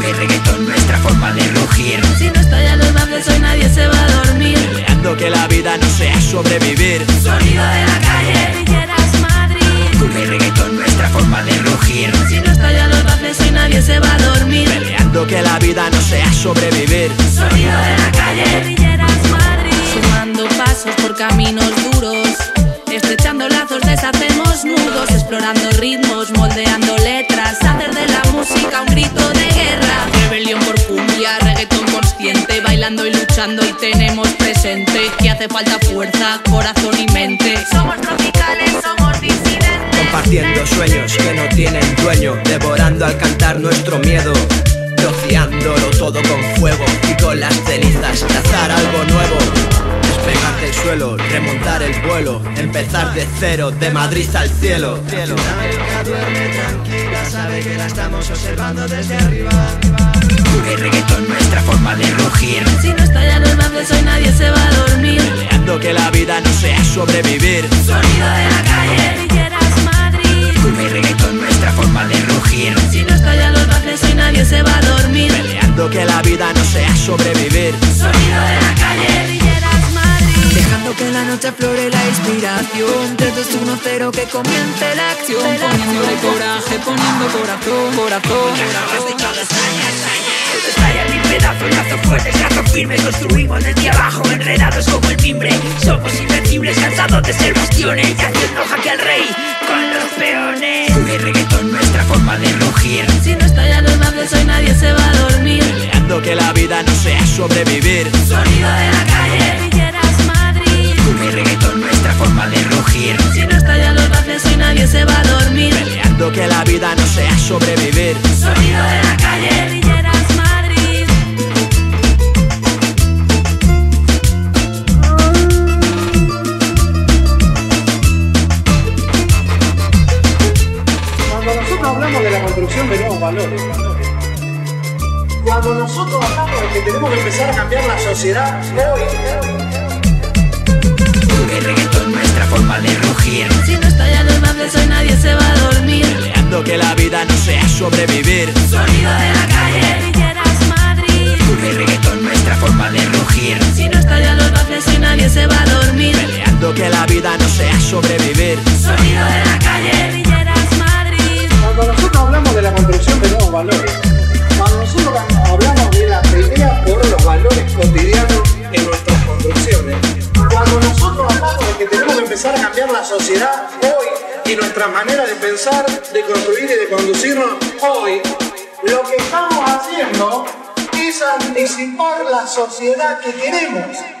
cultura y reggaeton, nuestra forma de rugir. Si no estallan los bables hoy nadie se va a dormir, peleando que la vida no sea sobrevivir. Sonido de la calle, Guerrillerxs Madrid. Cumbia y reggaeton, nuestra forma de rugir. Si no estallan los bables hoy nadie se va a dormir, peleando que la vida no sea sobrevivir. Sonido de la calle, Guerrillerxs Madrid. Sumando pasos por caminos duros, estrechando lazos deshacemos nudos, explorando ritmos, moldeando letras, hacer de la música un grito de guerra. Rebelión por cumbia, reggaeton consciente, bailando y luchando y tenemos presente que hace falta fuerza, corazón y mente. Somos tropicales, somos disidentes, compartiendo sueños que no tienen dueño, devorando al cantar nuestro miedo, rociándolo todo con fuego y con las cenizas trazar algo nuevo. Despegar del suelo, remontar el vuelo, empezar de cero, de Madrid al cielo. La ciudad duerme tranquila, sabe que la estamos observando desde arriba. Cumbia y reggaeton, nuestra forma de rugir. Si no estallan los bables hoy nadie se va a dormir, peleando que la vida no sea sobrevivir. Sonido de la calle, Guerrillerxs Madrid. Cumbia y reggaeton, nuestra forma de rugir. Si no estallan los bables hoy nadie se va a dormir, peleando que la vida no sea sobrevivir. Sonido de la calle, dejando que la noche aflore la inspiración. 3, 2, 1, 0, que comience la acción. Poniéndole coraje, poniendo corazón, corazón. Estalla mi pedazo, lazo fuerte, lazo firme. Construimos desde abajo, enredados como el mimbre. Somos invencibles, cansados de ser bastiones, y haciendo jaque al rey con los peones. Cumbia y reggaeton, nuestra forma de rugir. Si no estallan los bables hoy nadie se va a dormir, peleando que la vida no sea sobrevivir. Sonido de la calle, se va a dormir, peleando que la vida no sea sobrevivir. Sonido de la calle, Guerrillerxs Madrid. Cuando nosotros hablamos de la construcción tenemos valores. Cuando nosotros hablamos de que tenemos que empezar a cambiar la sociedad hoy. Nuestra forma de rugir. Si no estallan los bables hoy nadie se va a dormir, peleando que la vida no sea sobrevivir. Sonido de la calle, Guerrillerxs Madrid. Cumbia y reggaeton, nuestra forma de rugir. Si no estallan los bables hoy nadie se va a dormir, peleando que la vida no sea sobrevivir. Sonido de la calle, Guerrillerxs Madrid. Cuando nosotros hablamos de la construcción de nuevos valores, cuando nosotros hablamos de la pelea por los valores cotidianos en nuestras construcciones, cuando nosotros hablamos de que tenemos que empezar a cambiar la sociedad hoy y nuestra manera de pensar, de construir y de conducirnos hoy, lo que estamos haciendo es anticipar la sociedad que queremos.